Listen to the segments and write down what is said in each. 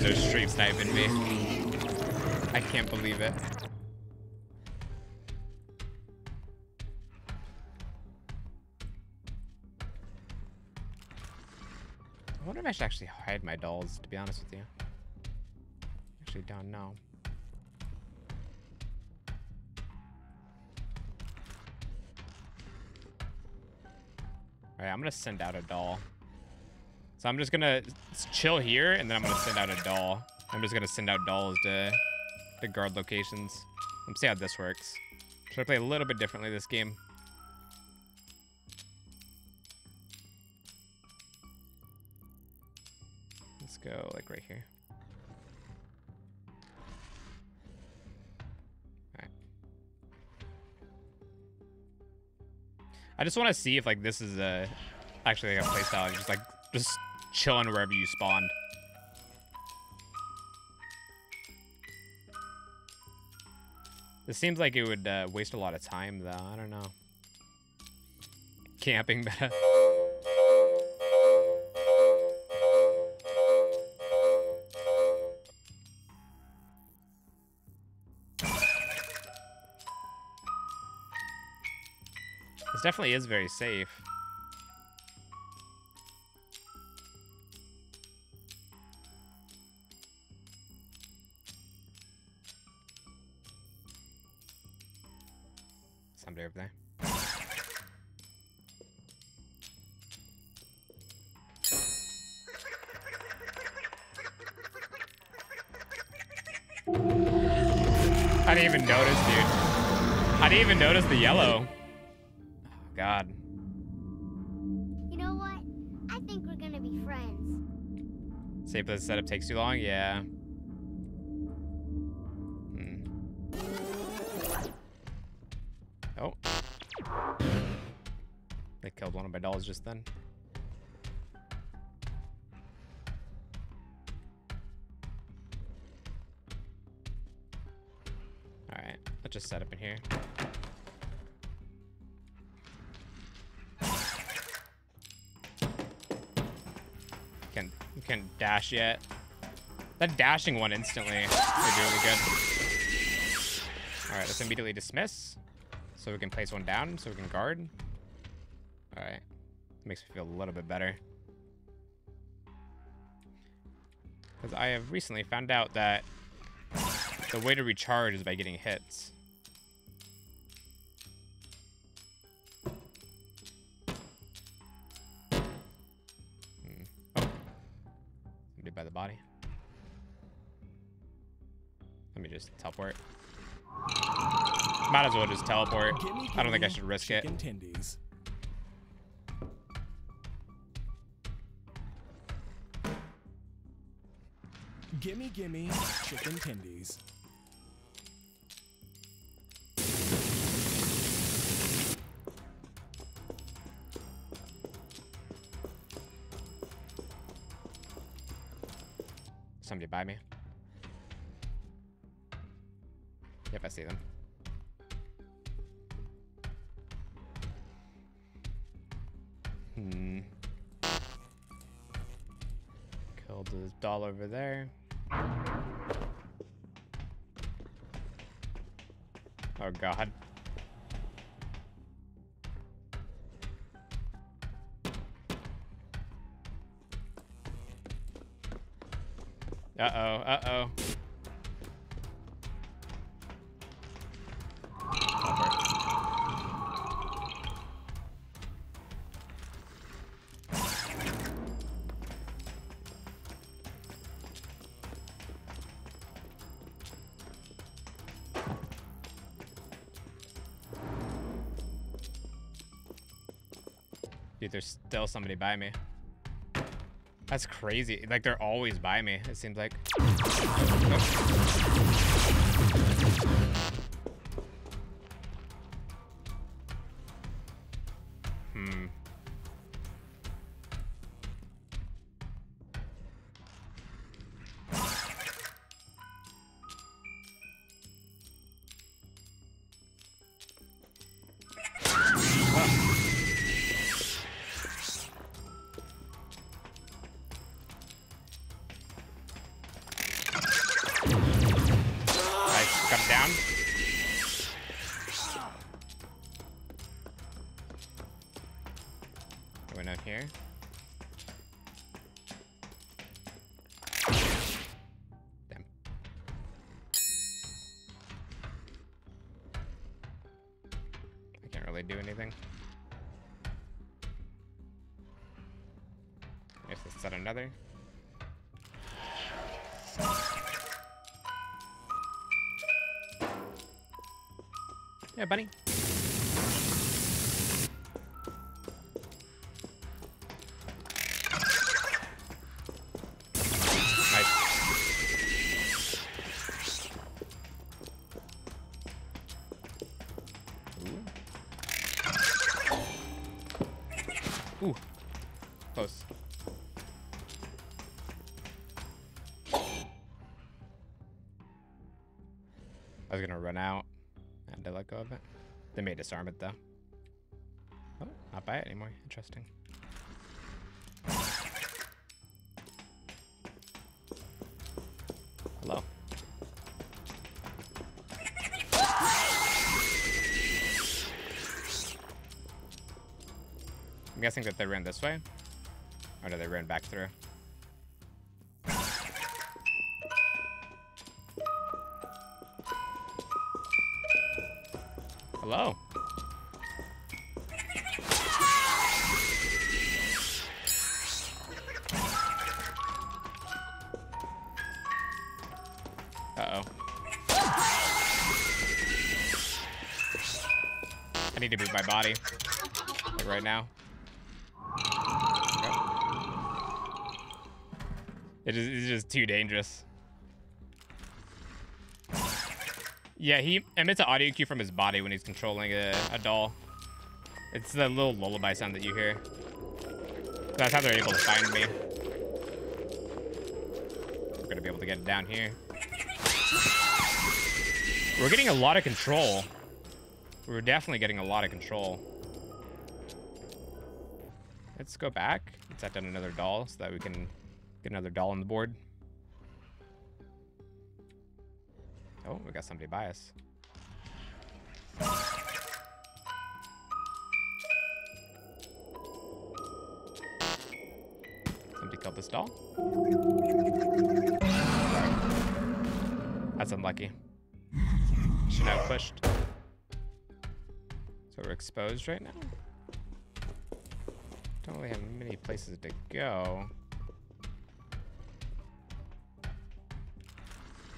Enzo stream sniping me. I can't believe it. I wonder if I should actually hide my dolls, to be honest with you. Actually don't know. Alright, I'm gonna send out a doll. So I'm just gonna chill here, and then I'm gonna send out a doll. I'm just gonna send out dolls to guard locations. Let's see how this works. Should I play a little bit differently this game? Let's go like right here. Alright. I just wanna see if like this is a actually like a playstyle, just chilling wherever you spawned. This seems like it would waste a lot of time, though. I don't know. Camping meta. This definitely is very safe. Over there. I didn't even notice, dude. I didn't even notice the yellow. Oh, God. You know what? I think we're gonna be friends. Save for the setup takes too long? Yeah. Oh. They killed one of my dolls just then. Alright, let's just set up in here. Can't dash yet. That dashing one instantly would do really good. Alright, let's immediately dismiss. So we can place one down, so we can guard. All right, makes me feel a little bit better. Because I have recently found out that the way to recharge is by getting hits. Oh, somebody by the body. Let me just teleport. Might as well just teleport. I don't think I should risk it. Gimme, gimme, chicken tendies. Somebody buy me. Yep, I see them. Killed the doll over there. Oh God. Uh-oh. Dude, there's still somebody by me. That's crazy. Like, they're always by me, it seems like. out here. Damn. I can't really do anything. I guess let's set another. Yeah, buddy. Ooh, close. I was gonna run out and I let go of it. They may disarm it though. Oh, not by it anymore. Interesting. Hello. I'm guessing that they ran this way, or did they run back through? Hello. Uh-oh. I need to move my body, like right now. It's just too dangerous. Yeah, he emits an audio cue from his body when he's controlling a doll. It's the little lullaby sound that you hear. That's how they're able to find me. We're gonna be able to get down here. We're getting a lot of control. We're definitely getting a lot of control. Let's go back. Let's set down another doll so that we can get another doll on the board. Oh, we got somebody by us. Somebody killed this doll. That's unlucky. Should have pushed. So we're exposed right now. Don't really have many places to go.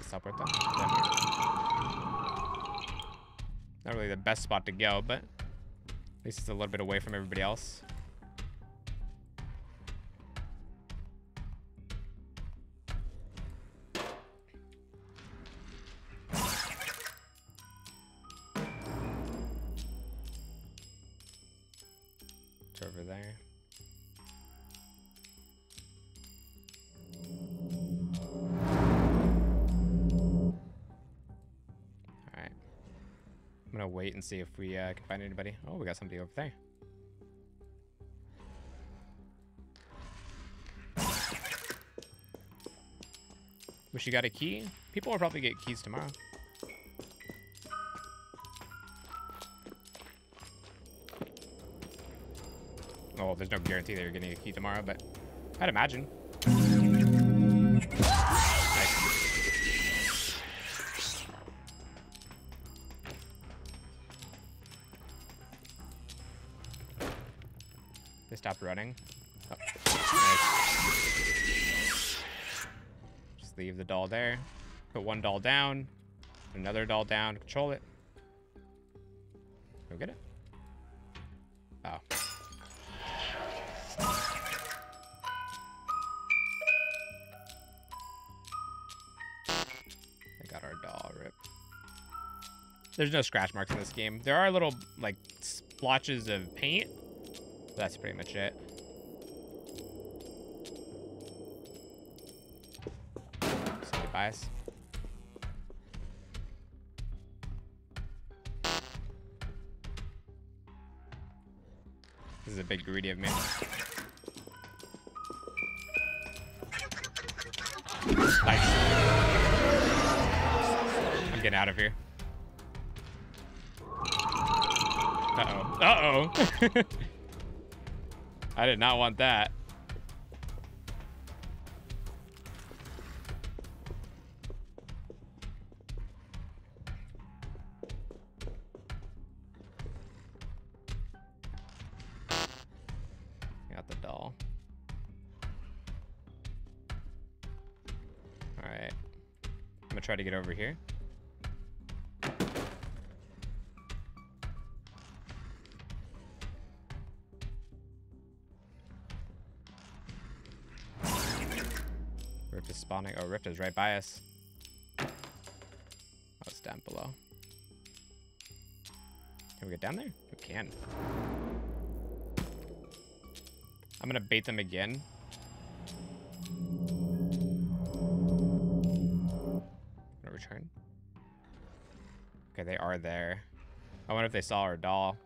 Stop right there. Not really the best spot to go, but at least it's a little bit away from everybody else. It's over there. I'm gonna wait and see if we can find anybody. Oh, we got somebody over there. Wish you got a key. People will probably get keys tomorrow. Oh, there's no guarantee that you're getting a key tomorrow, but I'd imagine. Stop running. Oh, nice. Just leave the doll there. Put one doll down. Another doll down. Control it. Go get it. Oh. I got our doll. Rip. There's no scratch marks in this game. There are little, like, splotches of paint. That's pretty much it. Somebody by us. This is a big greedy of me. Nice. I'm getting out of here. Uh-oh. Uh-oh. I did not want that. Got the doll. All right. I'm gonna try to get over here. Rift is spawning. Oh, Rift is right by us. Oh, it's down below. Can we get down there? We can. I'm gonna bait them again. I'm gonna return. Okay, they are there. I wonder if they saw our doll.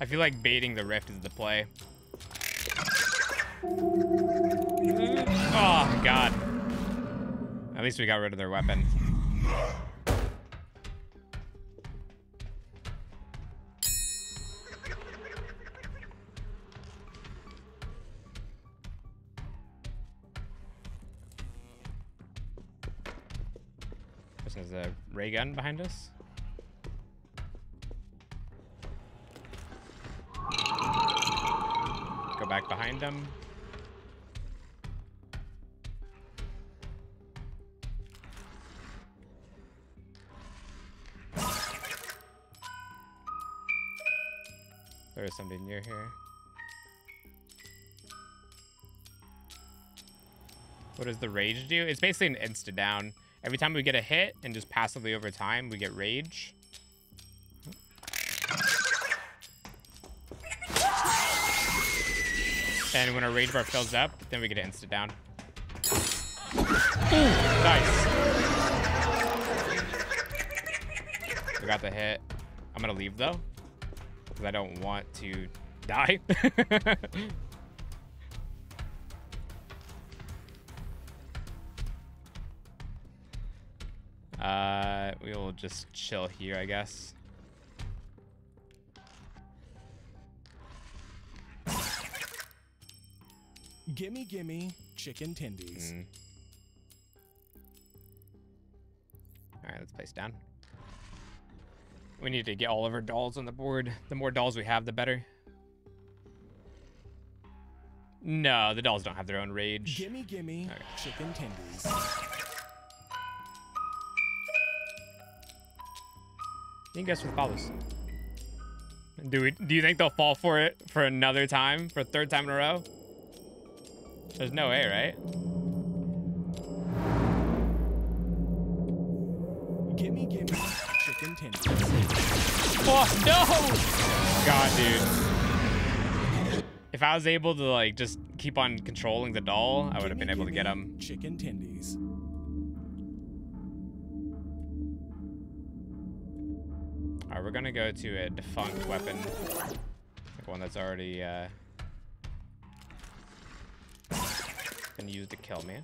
I feel like baiting the Rift is the play. Oh, God. At least we got rid of their weapon. There's a ray gun behind us. Go back behind them. There is somebody near here. What does the rage do? It's basically an insta down. Every time we get a hit and just passively over time, we get rage. And when our rage bar fills up, then we get an insta down. Nice. We got the hit. I'm gonna leave though, because I don't want to die. We will just chill here, I guess. Gimme, gimme, chicken tendies. All right, let's place down. We need to get all of our dolls on the board. The more dolls we have, the better. No, the dolls don't have their own rage. Gimme, gimme, okay. Chicken tendies. You can guess what follows. Do you think they'll fall for it for another time, for a third time in a row? There's no way, right? Gimme, gimme, chicken tenders. Oh, no! God, dude. If I was able to, like, just keep on controlling the doll, I would have been able to get him. Chicken tendies. We're gonna go to a defunct weapon, like one that's already been used to kill me.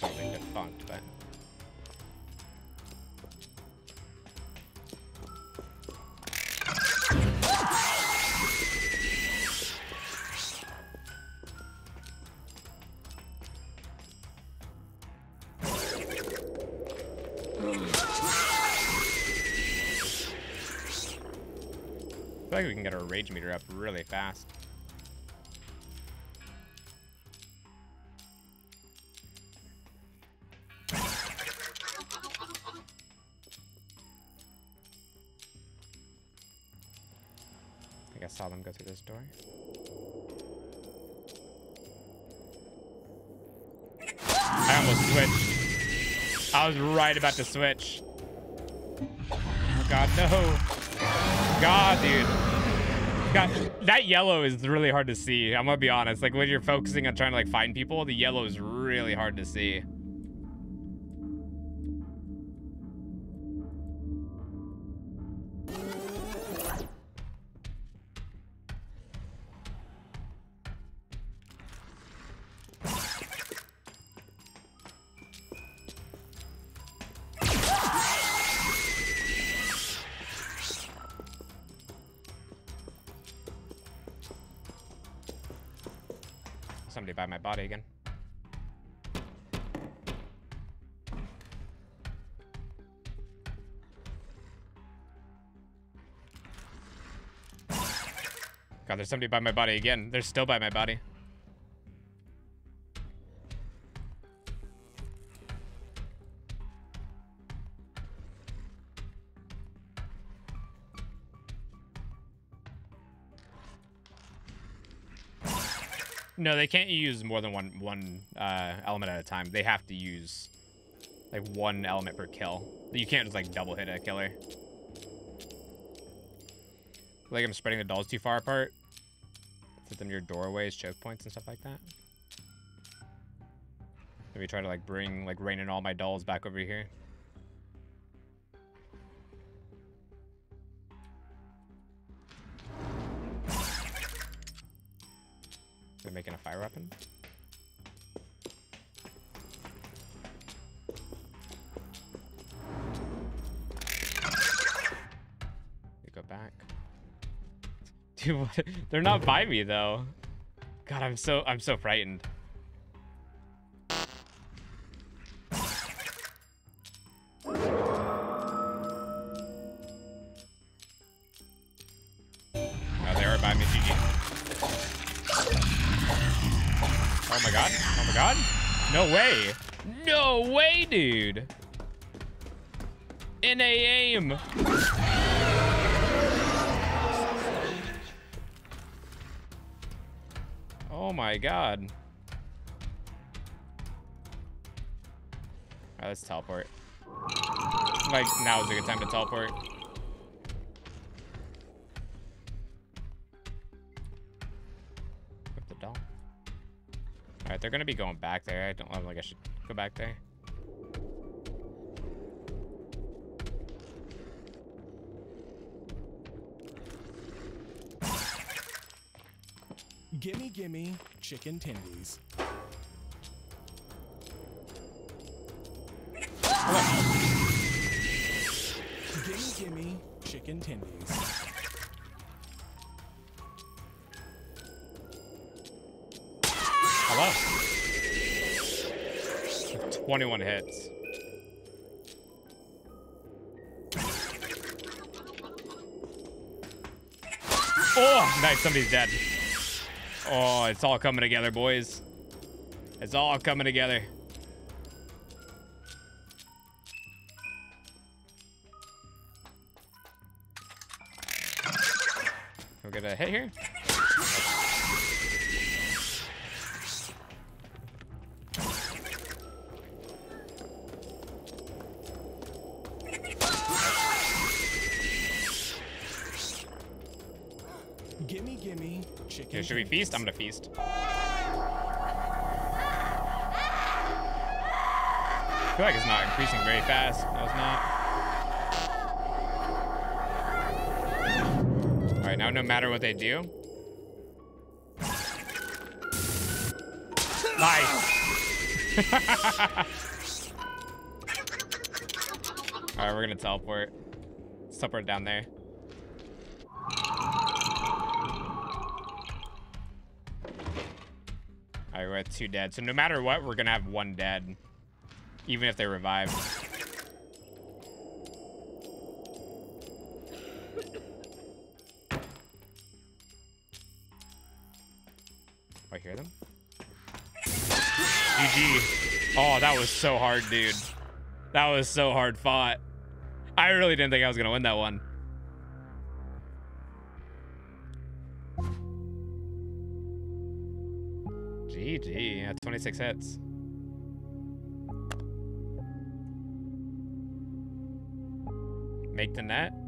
Something defunct, but I feel like we can get our rage meter up really fast. I think I saw them go through this door. I almost switched. I was right about to switch. Oh, God, no. God, dude. God, that yellow is really hard to see. I'm gonna be honest. Like, when you're focusing on trying to, like, find people, the yellow is really hard to see. Somebody by my body again. God, there's somebody by my body again. They're still by my body. No, they can't use more than one element at a time. They have to use like one element per kill. You can't just like double hit a killer. Like I'm spreading the dolls too far apart. Put them near doorways, choke points, and stuff like that. Maybe try to like bring like Rain and all my dolls back over here. They're making a fire weapon. They go back. Dude, what? They're not by me though. God, I'm so frightened. Oh, they are by me, GG. Oh my god. Oh my god. No way. No way, dude. In a aim. Oh my god. Alright, let's teleport. Like, now is a good time to teleport. Equip the doll. Alright, they're gonna be going back there. I don't know, like I should go back there. Gimme, gimme chicken tendies. Gimme, gimme chicken tendies. Hello. 21 hits. Oh, nice. Somebody's dead. Oh, it's all coming together, boys. It's all coming together. We'll get a hit here. Gimme, gimme chicken. Here, should we feast? I'm gonna feast. I feel like it's not increasing very fast. No, it's not. Alright, now no matter what they do. Nice! Alright, we're gonna teleport. Let's teleport down there. Alright, we're at 2 dead. So no matter what, we're gonna have 1 dead. Even if they revive. I hear them. GG. Oh, that was so hard, dude. That was so hard fought. I really didn't think I was gonna win that one. GG, yeah, 26 hits. Make the net.